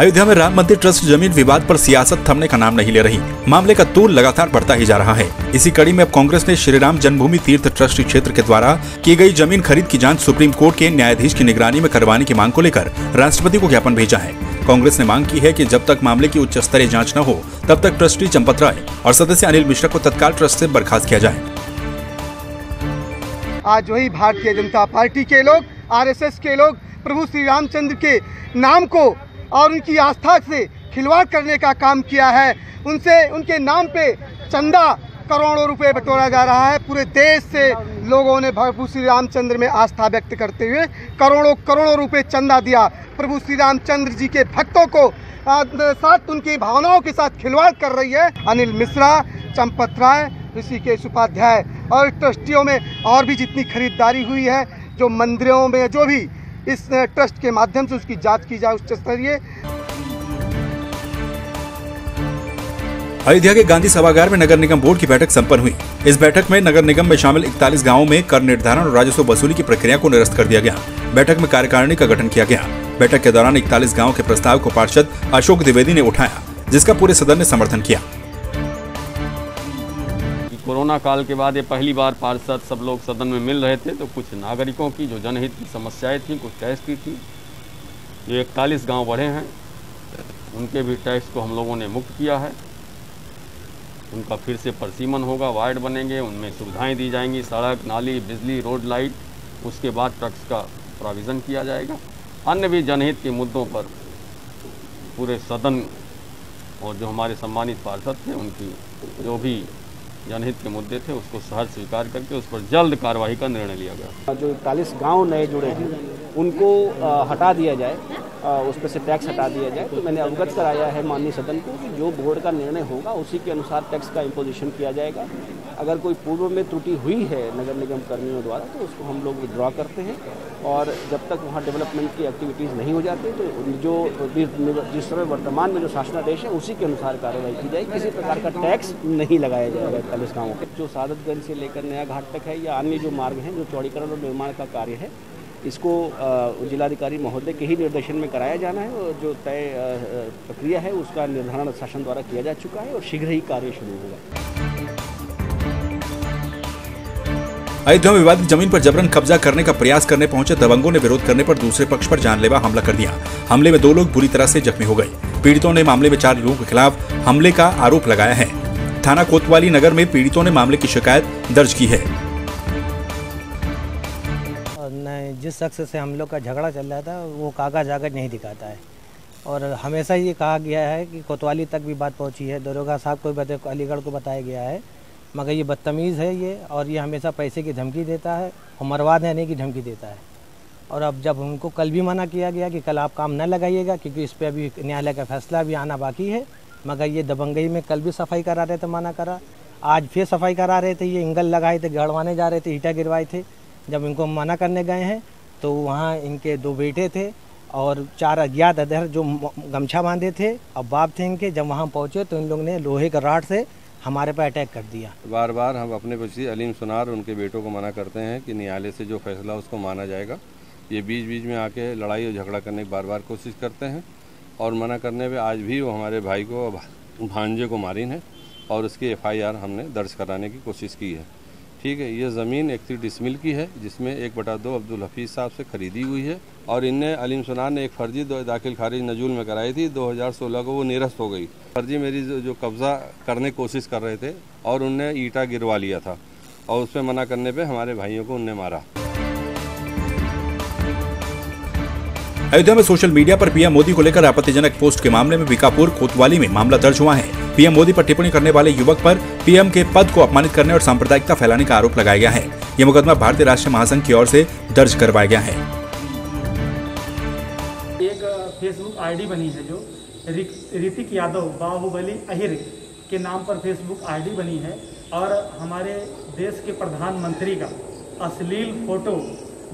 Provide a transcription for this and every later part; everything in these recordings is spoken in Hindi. अयोध्या में राम मंदिर ट्रस्ट जमीन विवाद पर सियासत थमने का नाम नहीं ले रही। मामले का तूल लगातार बढ़ता ही जा रहा है। इसी कड़ी में अब कांग्रेस ने श्रीराम जन्मभूमि तीर्थ ट्रस्ट क्षेत्र के द्वारा की गई जमीन खरीद की जांच सुप्रीम कोर्ट के न्यायाधीश की निगरानी में करवाने की मांग को लेकर राष्ट्रपति को ज्ञापन भेजा है। कांग्रेस ने मांग की है कि जब तक मामले की उच्च स्तरीय जाँच न हो तब तक ट्रस्टी चंपतराय और सदस्य अनिल मिश्रा को तत्काल ट्रस्ट से बर्खास्त किया जाए। आज वही भारतीय जनता पार्टी के लोग, आरएसएस के लोग प्रभु श्री रामचंद्र के नाम को और उनकी आस्था से खिलवाड़ करने का काम किया है। उनसे उनके नाम पे चंदा करोड़ों रुपए बटोरा जा रहा है। पूरे देश से लोगों ने प्रभु श्री रामचंद्र में आस्था व्यक्त करते हुए करोड़ों करोड़ों रुपए चंदा दिया। प्रभु श्री रामचंद्र जी के भक्तों को साथ उनकी भावनाओं के साथ खिलवाड़ कर रही है। अनिल मिश्रा, चंपत राय, ऋषिकेश उपाध्याय और ट्रस्टियों में और भी जितनी खरीदारी हुई है, जो मंदिरों में जो भी इस ट्रस्ट के माध्यम से उसकी जांच की जाए उच्च स्तरीय। अयोध्या के गांधी सभागार में नगर निगम बोर्ड की बैठक संपन्न हुई। इस बैठक में नगर निगम में शामिल 41 गांवों में कर निर्धारण और राजस्व वसूली की प्रक्रिया को निरस्त कर दिया गया। बैठक में कार्यकारिणी का गठन किया गया। बैठक के दौरान 41 गाँव के प्रस्ताव को पार्षद अशोक द्विवेदी ने उठाया, जिसका पूरे सदन ने समर्थन किया। कोरोना काल के बाद ये पहली बार पार्षद सब लोग सदन में मिल रहे थे, तो कुछ नागरिकों की जो जनहित की समस्याएं थी कुछ टैक्स की थी। जो 41 गांव बढ़े हैं उनके भी टैक्स को हम लोगों ने मुक्त किया है। उनका फिर से परिसीमन होगा, वार्ड बनेंगे, उनमें सुविधाएं दी जाएंगी, सड़क, नाली, बिजली, रोड लाइट। उसके बाद टैक्स का प्रोविज़न किया जाएगा। अन्य भी जनहित के मुद्दों पर पूरे सदन और जो हमारे सम्मानित पार्षद थे उनकी जो भी जनहित के मुद्दे थे उसको सहर्ष स्वीकार करके उस पर जल्द कार्रवाई का निर्णय लिया गया। जो 41 गांव नए जुड़े हैं उनको हटा दिया जाए, उस पर से टैक्स हटा दिया जाए। तो मैंने अवगत कराया है माननीय सदन को कि जो बोर्ड का निर्णय होगा उसी के अनुसार टैक्स का इम्पोजिशन किया जाएगा। अगर कोई पूर्व में त्रुटि हुई है नगर निगम कर्मियों द्वारा तो उसको हम लोग विड्रॉ करते हैं, और जब तक वहाँ डेवलपमेंट की एक्टिविटीज़ नहीं हो जाती तो जो जिस समय वर्तमान में जो शासनादेश है उसी के अनुसार कार्रवाई की जाए। किसी प्रकार का टैक्स नहीं लगाया जाएगा 41 गाँवों के। जो सादतगंज से लेकर नया घाट तक है या अन्य जो मार्ग हैं, जो चौड़ीकरण और निर्माण का कार्य है, इसको जिलाधिकारी महोदय के ही निर्देशन में कराया जाना है। और जो तय प्रक्रिया है उसका निर्धारण शासन द्वारा किया जा चुका है और शीघ्र ही कार्य शुरू होगा। अयोध्या में विवादित जमीन पर जबरन कब्जा करने का प्रयास करने पहुंचे दबंगों ने विरोध करने पर दूसरे पक्ष पर जानलेवा हमला कर दिया। हमले में 2 लोग बुरी तरह से जख्मी हो गए। पीड़ितों ने मामले में 4 लोगों के खिलाफ हमले का आरोप लगाया है। थाना कोतवाली नगर में पीड़ितों ने मामले की शिकायत दर्ज की है। जिस शख्स से हम लोग का झगड़ा चल रहा था वो कागज आगज नहीं दिखाता है, और हमेशा ये कहा गया है कि कोतवाली तक भी बात पहुंची है, दरोगा साहब को अलीगढ़ को बताया गया है, मगर ये बदतमीज़ है ये, और ये हमेशा पैसे की धमकी देता है और मरवा देने की धमकी देता है। और अब जब उनको कल भी मना किया गया कि कल आप काम न लगाइएगा क्योंकि इस पर अभी न्यायालय का फैसला भी आना बाकी है, मगर ये दबंगई में कल भी सफाई करा रहे थे, मना करा, आज फिर सफाई करा रहे थे, ये एंगल लगाए थे, गड़वाने जा रहे थे, ईंटा गिरवाए थे। जब इनको मना करने गए हैं तो वहाँ इनके 2 बेटे थे और 4 अज्ञात अधर जो गमछा बांधे थे अब बाप थे इनके। जब वहाँ पहुँचे तो इन लोग ने लोहे का राड से हमारे पर अटैक कर दिया। बार बार हम अपने पक्षी अलीम सुनार उनके बेटों को मना करते हैं कि न्यायालय से जो फैसला उसको माना जाएगा। ये बीच बीच में आके लड़ाई और झगड़ा करने की बार बार कोशिश करते हैं, और मना करने पे आज भी वो हमारे भाई को भांजे को मारिन है, और उसकी एफआईआर हमने दर्ज कराने की कोशिश की है। ठीक है, ये ज़मीन 31 डिसमिल की है जिसमें 1/2 अब्दुल हफीज साहब से खरीदी हुई है, और इनने अलीम सुनार ने एक फर्जी दाखिल खारिज नजूल में कराई थी। 2016 को वो निरस्त हो गई। फर्जी मेरी जो कब्ज़ा करने की कोशिश कर रहे थे और उनने ईंटा गिरवा लिया था, और उस पर मना करने पे हमारे भाइयों को उनने मारा। अयोध्या में सोशल मीडिया पर पीएम मोदी को लेकर आपत्तिजनक पोस्ट के मामले में बीकापुर कोतवाली में मामला दर्ज हुआ है। पीएम मोदी पर टिप्पणी करने वाले युवक पर पीएम के पद को अपमानित करने और सांप्रदायिकता फैलाने का आरोप लगाया गया है। ये मुकदमा भारतीय राष्ट्रीय महासंघ की ओर से दर्ज करवाया गया है। एक फेसबुक आईडी बनी है जो ऋतिक यादव बाहुबली अहिर के नाम पर फेसबुक आईडी बनी है, और हमारे देश के प्रधानमंत्री का अश्लील फोटो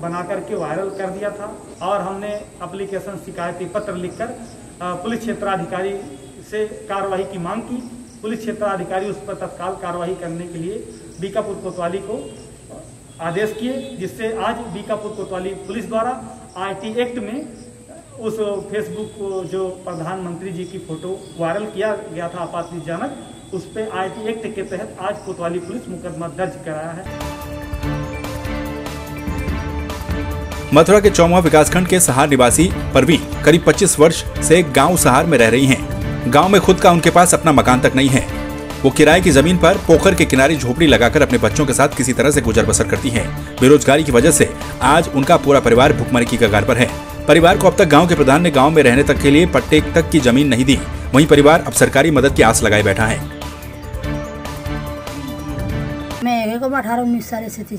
बना करके वायरल कर दिया था, और हमने एप्लीकेशन शिकायती पत्र लिखकर पुलिस क्षेत्राधिकारी से कार्रवाई की मांग की। पुलिस क्षेत्राधिकारी उस पर तत्काल कार्रवाई करने के लिए बीकापुर कोतवाली को आदेश किए, जिससे आज बीकापुर कोतवाली पुलिस द्वारा IT एक्ट में उस फेसबुक को जो प्रधानमंत्री जी की फोटो वायरल किया गया था आपातजनक, उस पर IT एक्ट के तहत आज कोतवाली पुलिस मुकदमा दर्ज कराया है। मथुरा के चौमा विकासखंड के सहार निवासी परवी करीब 25 वर्ष से गांव सहार में रह रही हैं। गांव में खुद का उनके पास अपना मकान तक नहीं है। वो किराए की जमीन पर पोखर के किनारे झोपड़ी लगाकर अपने बच्चों के साथ किसी तरह से गुजर बसर करती हैं। बेरोजगारी की वजह से आज उनका पूरा परिवार भुखमरी की कगार पर है। परिवार को अब तक गाँव के प्रधान ने गाँव में रहने तक के लिए पट्टे तक की जमीन नहीं दी। वहीं परिवार अब सरकारी मदद की आस लगाए बैठा है। मैं 18-19 साल से थी,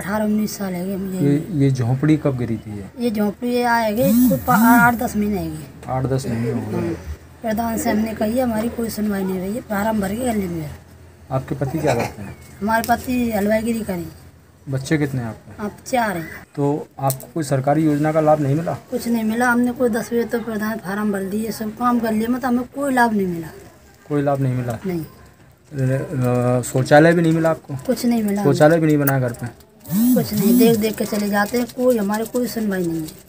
18-19 साल है मुझे। ये झोंपड़ी कब गिरी थी? ये झोंपड़ी आएगी 8-10 महीने आएगी। 8-10 महीने हो गए। प्रधान से हमने कही, हमारी कोई सुनवाई नहीं हुई। फार्म भर के गले में। आपके पति क्या करते हैं? हमारे पति हलवाईगिरी करी। बच्चे कितने हैं आपके? आप 4 हैं। तो आपको कोई सरकारी योजना का लाभ नहीं मिला? कुछ नहीं मिला। हमने कोई 10 बजे तो प्रधान फार्म भर दिए, सब काम कर लिए, मतलब हमें कोई लाभ नहीं मिला। कोई लाभ नहीं मिला? नहीं। शौचालय भी नहीं मिला आपको? कुछ नहीं मिला। शौचालय भी नहीं बना घर पे? कुछ नहीं, देख देख के चले जाते हैं, कोई हमारे कोई सुनवाई नहीं है।